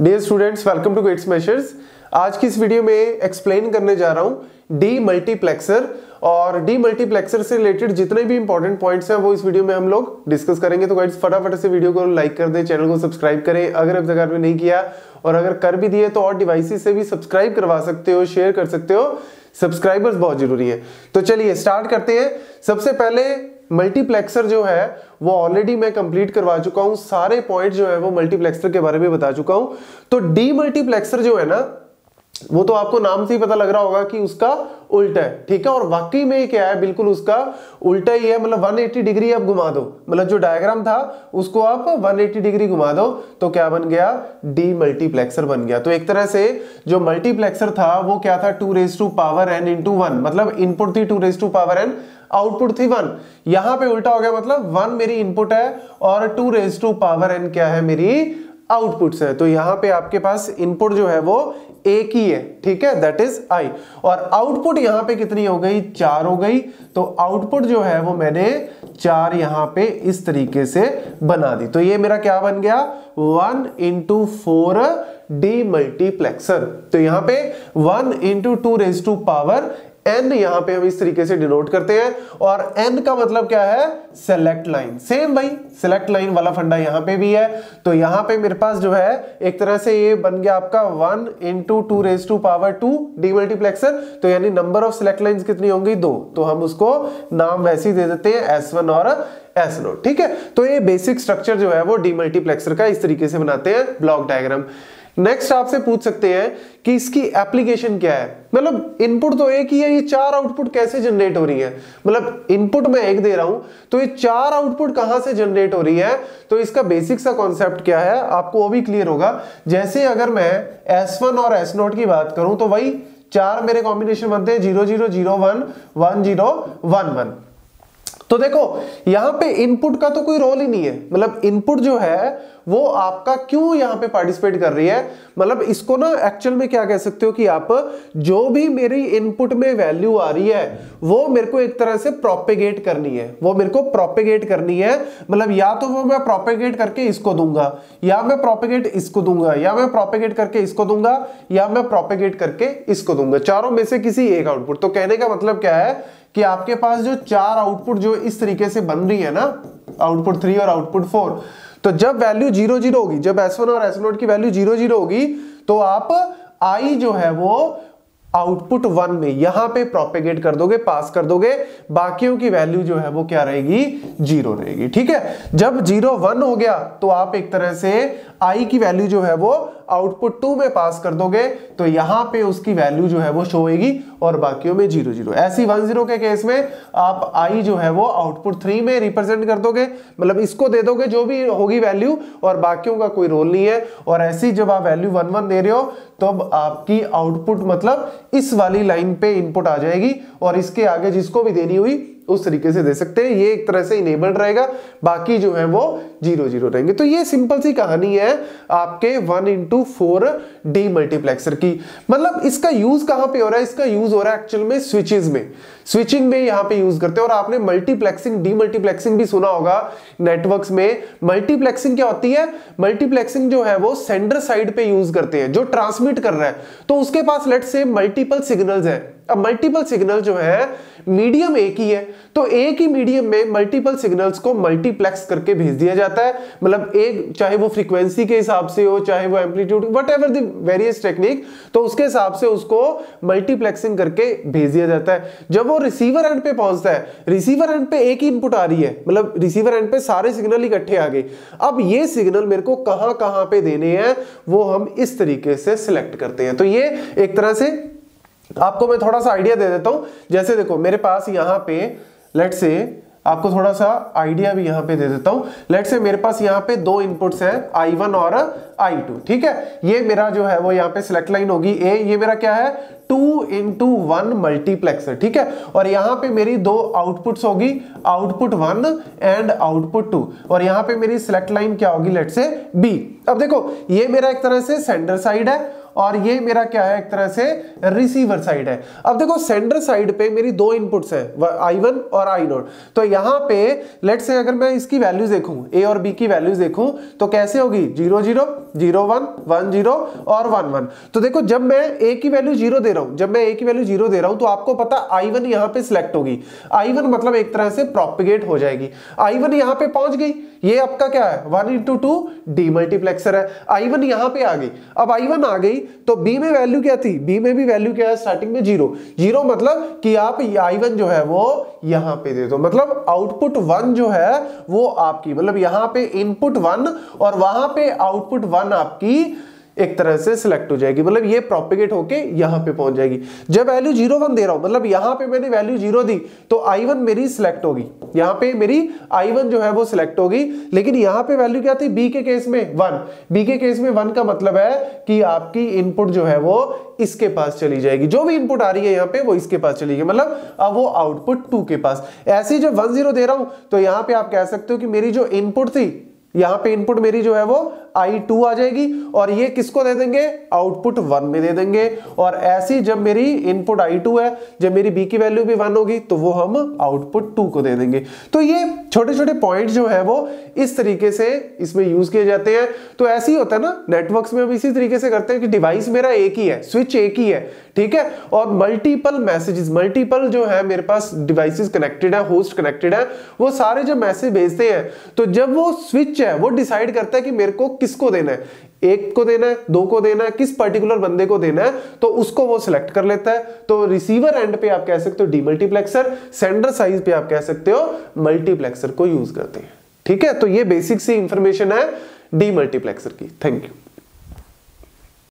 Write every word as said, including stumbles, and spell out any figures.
Dear students, welcome to gate smashers. आज की इस वीडियो में एक्सप्लेन करने जा रहा हूँ डी मल्टीप्लेक्सर, और डी मल्टीप्लेक्सर से रिलेटेड जितने भी इंपॉर्टेंट पॉइंट्स हैं वो इस वीडियो में हम लोग डिस्कस करेंगे। तो गाइड्स, फटाफट से वीडियो को लाइक कर दें, चैनल को सब्सक्राइब करें अगर अब तक आपने नहीं किया, और अगर कर भी दिए तो और डिवाइसेस से भी सब्सक्राइब करवा सकते हो, शेयर कर सकते हो। सब्सक्राइबर्स बहुत जरूरी है। तो चलिए स्टार्ट करते हैं। सबसे पहले मल्टीप्लेक्सर जो है वो ऑलरेडी मैं कंप्लीट करवा चुका हूं, सारे पॉइंट जो है वो मल्टीप्लेक्सर के बारे में बता चुका हूं। तो डी मल्टीप्लेक्सर जो है ना, वो तो आपको नाम से ही पता लग रहा होगा कि उसका उल्टा है, ठीक है। और वाकई में क्या है, बिल्कुल उसका उल्टा ही है। मतलब एक सौ अस्सी डिग्री आप घुमा दो, मतलब जो डायग्राम था उसको आप एक सौ अस्सी डिग्री घुमा दो तो क्या बन गया, डी मल्टीप्लेक्सर बन गया। तो एक तरह से जो मल्टीप्लेक्सर था वो क्या था, two raise to power N into one, मतलब इनपुट थी two raise to power N, output थी वन। यहां पे उल्टा हो गया, मतलब वन मेरी इनपुट है और two raise to power n क्या है, मेरी आउटपुट्स है। तो यहाँ पे आपके पास इनपुट जो है वो एक ही है, ठीक है, दैट इज आई। और आउटपुट यहाँ पे कितनी हो गई, चार हो गई। तो आउटपुट जो है वो मैंने चार यहाँ पे इस तरीके से बना दी। तो ये मेरा क्या बन गया, one into four demultiplexer. तो यहाँ पे one into two raise to power n यहां पे हम इस तरीके से डिनोट करते हैं, और एन का मतलब क्या है, सेलेक्ट लाइन। सेम भाई सेलेक्ट लाइन वाला फंडा यहां पे भी है। तो यहां पे मेरे पास जो है एक तरह से ये बन गया आपका one into two raise to power two demultiplexer. तो यानी नंबर ऑफ सेलेक्ट लाइंस कितनी होंगी, दो। तो हम उसको नाम वैसे ही दे देते हैं, एस वन और एस नो, ठीक है। तो ये बेसिक स्ट्रक्चर जो है वो डी मल्टीप्लेक्सर का इस तरीके से बनाते हैं, ब्लॉक डायग्राम। नेक्स्ट आपसे पूछ सकते हैं कि इसकी एप्लीकेशन क्या है। मतलब इनपुट तो एक ही है, ये चार आउटपुट कैसे जनरेट हो रही है, मतलब इनपुट मैं एक दे रहा हूं तो ये चार आउटपुट कहां से जनरेट हो रही है। तो इसका बेसिक सा कॉन्सेप्ट क्या है, आपको वो भी क्लियर होगा। जैसे अगर मैं एस वन और एस ज़ीरो की बात करूं तो वही चार मेरे कॉम्बिनेशन बनते हैं, zero zero zero one one zero one one. तो देखो यहां पे इनपुट का तो कोई रोल ही नहीं है, मतलब इनपुट जो है वो आपका क्यों यहां पे पार्टिसिपेट कर रही है, मतलब इसको ना एक्चुअल में क्या कह सकते हो कि आप जो भी मेरी इनपुट में वैल्यू आ रही है वो मेरे को एक तरह से प्रोपेगेट करनी है, वो मेरे को प्रोपेगेट करनी है। मतलब या तो वो मैं प्रोपेगेट करके इसको दूंगा, या मैं प्रोपेगेट इसको दूंगा, या मैं प्रोपेगेट करके इसको दूंगा, या मैं प्रोपेगेट करके इसको दूंगा, चारों में से किसी एक आउटपुट। तो कहने का मतलब क्या है कि आपके पास जो चार आउटपुट जो इस तरीके से बन रही है ना, आउटपुट थ्री और आउटपुट फोर, तो जब वैल्यू जीरो जीरो होगी, जब एस वन और एस ज़ीरो की वैल्यू जीरो जीरो होगी तो आप आई जो है वो आउटपुट वन में यहां पे प्रोपेगेट कर दोगे, पास कर दोगे। बाकियों की वैल्यू जो है वो क्या रहेगी, जीरो रहेगी, ठीक है। जब जीरो वन हो गया तो आप एक तरह से आई की वैल्यू जो है वो आउटपुट टू में पास कर दोगे, तो यहां पे उसकी वैल्यू जो है वो शो होगी और बाकियों में जीरो जीरो। ऐसी वन जीरो के केस में आप आई जो है वो आउटपुट थ्री में रिप्रेजेंट कर दोगे, मतलब इसको दे दोगे जो भी होगी वैल्यू, और बाकियों का कोई रोल नहीं है। और ऐसी जब आप वैल्यू वन वन दे रहे हो तब तो आपकी आउटपुट मतलब इस वाली लाइन पे इनपुट आ जाएगी, और इसके आगे जिसको भी देनी हुई उस तरीके से दे सकते हैं। ये एक तरह से इनेबल्ड रहेगा, बाकी जो है वो जीरो जीरो रहेंगे। तो ये सिंपल सी कहानी है आपके one into four demultiplexer की। मतलब इसका यूज कहां पे हो रहा है, इसका यूज हो रहा है एक्चुअल में स्विचेस में, स्विचिंग में यहाँ पे यूज करते हैं। और आपने मल्टीप्लेक्सिंग डी मल्टीप्लेक्सिंग भी सुना होगा नेटवर्क्स में। मल्टीप्लेक्सिंग क्या होती है, मल्टीप्लेक्सिंग जो है वो सेंडर साइड पे यूज करते हैं, जो ट्रांसमिट कर रहा है तो उसके पास लेट्स से मल्टीपल सिग्नल्स है। अब मल्टीपल सिग्नल जो है मीडियम एक ही है, तो एक ही मीडियम में मल्टीपल सिग्नल्स को मल्टीप्लेक्स करके भेज दिया जाता है। मतलब एक, चाहे वो फ्रीक्वेंसी के हिसाब से हो, चाहे वो amplitude, whatever the various technique, तो उसके हिसाब से उसको मल्टीप्लेक्सिंग करके भेज दिया जाता है। जब वो रिसीवर एंड पे पहुंचता है, रिसीवर एंड पे एक ही इनपुट आ रही है, मतलब रिसीवर एंड पे सारे सिग्नल इकट्ठे आ गए। अब ये सिग्नल मेरे को कहां कहां पे देने हैं वो हम इस तरीके से सिलेक्ट करते हैं। तो ये एक तरह से आपको मैं थोड़ा सा आइडिया दे देता हूं। जैसे देखो मेरे पास यहां पे लेट्स से, आपको थोड़ा सा आइडिया भी यहां पे दे देता हूं। लेट्स से मेरे पास यहां पे दो इनपुट्स हैं, आई वन और आई टू, ठीक है। ये मेरा जो है वो यहां पे सिलेक्ट लाइन होगी ए, ये मेरा क्या है, टू इंटू वन मल्टीप्लेक्सर, ठीक है। और यहाँ पे मेरी दो आउटपुट्स होगी, output one and output two, और यहाँ पे मेरी सिलेक्ट लाइन क्या होगी, लेट्स से बी। अब देखो ये मेरा एक तरह से सेंडर साइड है और ये मेरा क्या है, एक तरह से रिसीवर साइड है। अब देखो सेंडर साइड पे मेरी दो इनपुट्स है, आई वन और आई ज़ीरो। तो यहाँ पे लेट से अगर मैं इसकी वैल्यूज देखूं, ए और बी की वैल्यूज देखूं, तो कैसे होगी, zero zero, zero one, one zero और वन वन। तो देखो जब मैं ए की वैल्यू जीरो दे रहा हूं, जब मैं ए की वैल्यू जीरो दे रहा हूं तो आपको पता आई वन यहाँ पे सिलेक्ट होगी। आई वन मतलब एक तरह से प्रोपिगेट हो जाएगी। आई वन यहाँ पे पहुंच गई, ये आपका क्या है, one into two demultiplexer है। आई वन यहाँ पे आ गई। अब आई वन आ गई तो बी में वैल्यू क्या थी, बी में भी वैल्यू क्या है स्टार्टिंग में, जीरो। जीरो मतलब कि आप आई वन जो है वो यहाँ पे दे दो, मतलब आउटपुट वन जो है वो आपकी, मतलब यहाँ पे इनपुट वन और वहां पे आउटपुट वन आपकी एक तरह से सिलेक्ट हो जाएगी, मतलब ये प्रोपिगेट होके यहाँ पे पहुंच जाएगी। जब वैल्यू जीरो वन दे रहा हूं, मतलब यहाँ पे मैंने वैल्यू जीरो दी तो आई वन मेरी सिलेक्ट होगी, यहाँ पे मेरी आई वन जो है वो सिलेक्ट होगी। लेकिन यहाँ पे वैल्यू क्या थी, बी के केस में वन। बी के केस में वन का मतलब है कि आपकी इनपुट जो है वो इसके पास चली जाएगी, जो भी इनपुट आ रही है यहाँ पे वो इसके पास चली गई, मतलब अब वो आउटपुट टू के पास। ऐसे जब वन जीरो दे रहा हूं तो यहाँ पे आप कह सकते हो कि मेरी जो इनपुट थी, यहाँ पे इनपुट मेरी जो है वो आई टू आ जाएगी और ये किसको दे देंगे, आउटपुट वन में दे देंगे। और ऐसी जब मेरी इनपुट आई टू है, जब मेरी बी की वैल्यू भी वन होगी तो वो हम आउटपुट टू को दे देंगे। तो ये छोटे छोटे पॉइंट जो है वो इस तरीके से इसमें यूज किए जाते हैं। तो ऐसे ही होता है ना नेटवर्क्स में, हम इसी तरीके से करते हैं कि डिवाइस मेरा एक ही है, स्विच एक ही है, ठीक है, और मल्टीपल मैसेजेस, मल्टीपल जो है मेरे पास डिवाइसेस कनेक्टेड है, होस्ट कनेक्टेड है, वो सारे जब मैसेज भेजते हैं तो जब वो स्विच है वो डिसाइड करता है कि मेरे को किसको देना है, एक को देना है, दो को देना है, किस पर्टिकुलर बंदे को देना है, तो उसको वो सिलेक्ट कर लेता है। तो रिसीवर एंड पे आप कह सकते हो डीमल्टीप्लेक्सर, सेंडर साइड पे आप कह सकते हो मल्टीप्लेक्सर को यूज करते हैं। ठीक है, तो ये बेसिक सी इंफॉर्मेशन है डीमल्टीप्लेक्सर की। Thank you.